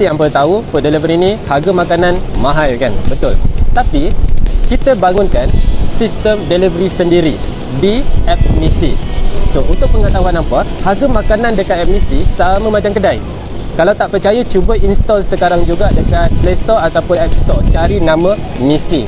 pasti hangpa tahu food delivery ni harga makanan mahal kan? Betul. Tapi kita bangunkan sistem delivery sendiri di app Misi. So untuk pengetahuan hangpa, harga makanan dekat app Misi sama macam kedai. Kalau tak percaya, cuba install sekarang juga dekat Play Store ataupun App Store. Cari nama Misi.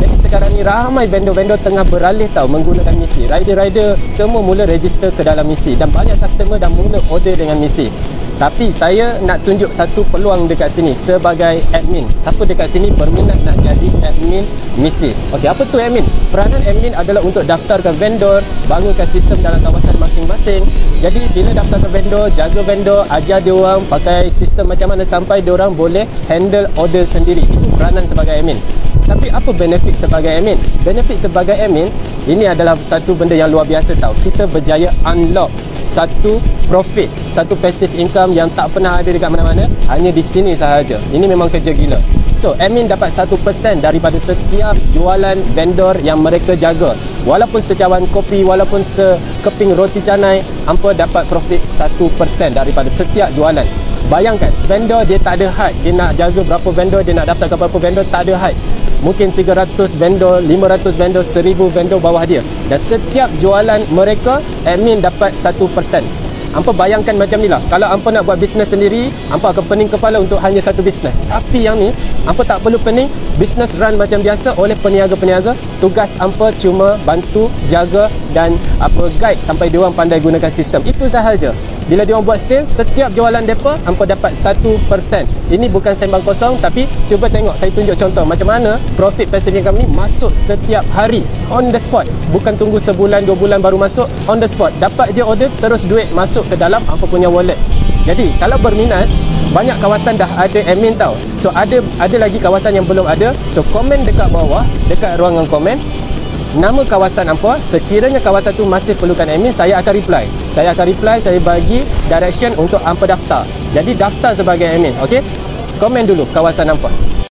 Jadi sekarang ni ramai vendor-vendor tengah beralih tau menggunakan Misi. Rider-rider semua mula register ke dalam Misi dan banyak customer dah mula order dengan Misi. Tapi saya nak tunjuk satu peluang dekat sini sebagai admin. Siapa dekat sini berminat nak jadi admin Misi? Okey, apa tu admin? Peranan admin adalah untuk daftarkan vendor, bangunkan sistem dalam kawasan masing-masing. Jadi bila daftarkan vendor, jaga vendor, ajar dia orang pakai sistem macam mana sampai dia orang boleh handle order sendiri. Itu peranan sebagai admin. Tapi apa benefit sebagai admin? Benefit sebagai admin ini adalah satu benda yang luar biasa tau. Kita berjaya unlock satu profit, satu passive income yang tak pernah ada dekat mana-mana, hanya di sini sahaja. Ini memang kerja gila. So, admin dapat 1% daripada setiap jualan vendor yang mereka jaga. Walaupun secawan kopi, walaupun sekeping roti canai, hampa dapat profit 1% daripada setiap jualan. Bayangkan, vendor dia tak ada had. Dia nak jaga berapa vendor, dia nak daftarkan berapa vendor, tak ada had. Mungkin 300 vendor, 500 vendor, 1000 vendor bawah dia. Dan setiap jualan mereka, admin dapat 1%. Hampa bayangkan macam ni lah. Kalau hampa nak buat bisnes sendiri, hampa akan pening kepala untuk hanya satu bisnes. Tapi yang ni, hampa tak perlu pening. Bisnes run macam biasa oleh peniaga-peniaga. Tugas hampa cuma bantu, jaga dan guide sampai dia orang pandai gunakan sistem. Itu sahaja. Bila dia orang buat sale, setiap jualan depa hampa dapat 1%. Ini bukan sembang kosong, tapi cuba tengok saya tunjuk contoh macam mana profit passive income ni masuk setiap hari on the spot. Bukan tunggu sebulan, 2 bulan baru masuk, on the spot. Dapat je order, terus duit masuk ke dalam hampa punya wallet. Jadi, kalau berminat, banyak kawasan dah ada admin tau. So ada lagi kawasan yang belum ada. So komen dekat bawah, dekat ruangan komen nama kawasan hampa. Sekiranya kawasan tu masih perlukan admin, saya akan reply. Saya bagi direction untuk hampa daftar. Jadi daftar sebagai admin, okey? Komen dulu kawasan hampa.